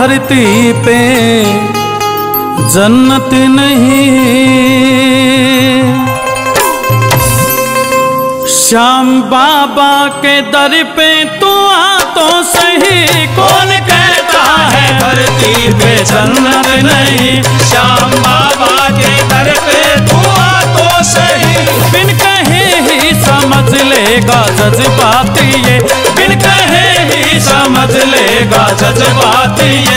धरती पे जन्नत नहीं। श्याम बाबा के दर पे तू आ तो सही, कौन कहता है धरती पे जन्नत नहीं। श्याम बाबा के दर पे तू आ तो सही, बिन कहे ही समझ लेगा जज्बाती ये, बिन कहे ही समझ लेगा जज्बाती ये।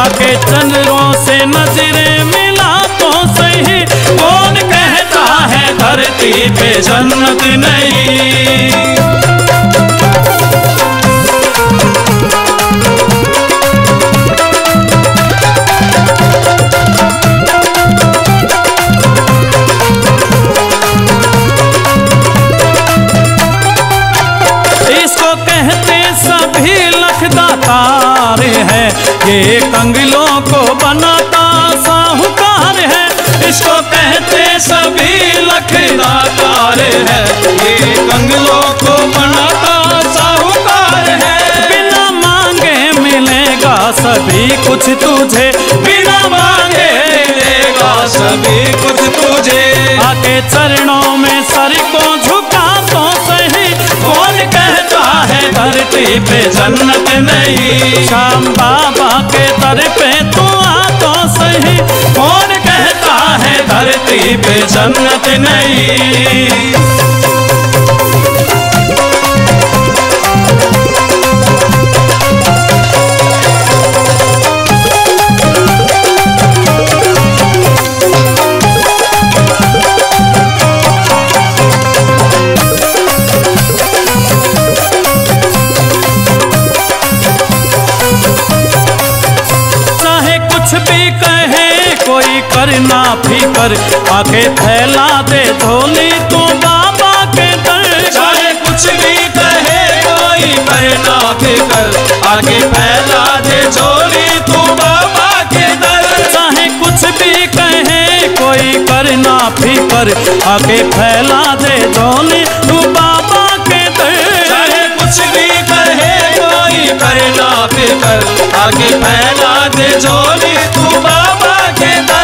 आगे चंद्रों से नजरें मिला तो सही, कौन कहता है धरती पे जन्नत नहीं। ये कंगलों को बनाता साहूकार है, इसको कहते सभी लखदाकार है। ये कंगलों को बनाता साहूकार है, बिना मांगे मिलेगा सभी कुछ तुझे, बिना मांगे मिलेगा सभी कुछ तुझे। आके चरणों में सर को झुका तो सही, कौन कहता है धरती पे जन्नत नहीं। श्याम बाबा के दर पे तू आ तो सही, कौन कहता है धरती पे जन्नत नहीं। करना फिकर आके फैला दे धोली तू बाबा के दर, चाहे कुछ भी कहे कोई करना फिकर आके फैला दे झोली तू बाबा के दर, चाहे कुछ भी कहे कोई करना फिकर आके फैला दे झोली तू बाबा के दर, चाहे कुछ भी कहे कोई करना फिकर आके फैला दे झोली तू बाबा के दर।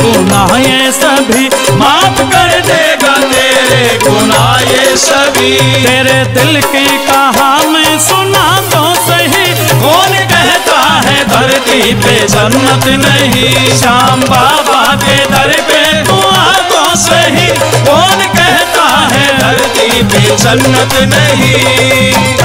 गुनाह ये सभी माफ कर देगा तेरे गुनाह ये सभी, तेरे दिल की कहा मैं सुना तो सही, कौन कहता है धरती पे जन्नत नहीं। श्याम बाबा के दर पे तू आ तो सही, कौन कहता है धरती पे जन्नत नहीं।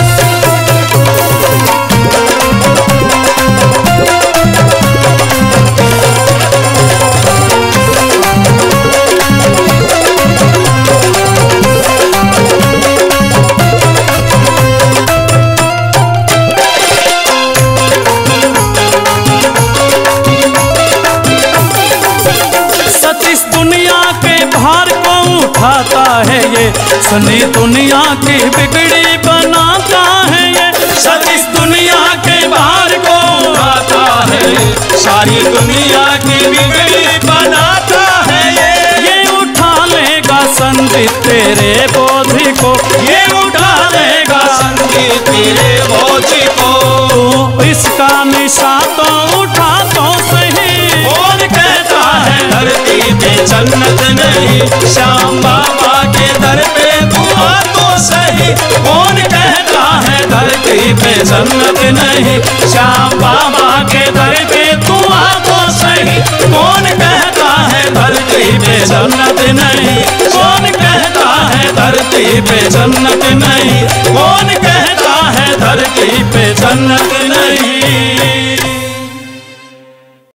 सनी दुनिया की बिगड़ी बनाता है ये, सनी दुनिया के भार को उठाता है, सारी दुनिया की बिगड़ी बनाता है ये उठा लेगा संगीत तेरे बोझ को, ये उठा लेगा संगीत तेरे बोझ को। तू इसका निशा तो उठा तो सही, कौन कहता है धरती पे जन्नत नहीं। श्याम बाबा के दर पे तू आ तो सही, कौन कहता है धरती पे जन्नत नहीं। श्याम बाबा के दर पे तू आ तो सही, कौन कहता है धरती पे जन्नत नहीं। कौन कहता है धरती पे जन्नत नहीं, कौन कहता है धरती पे जन्नत नहीं।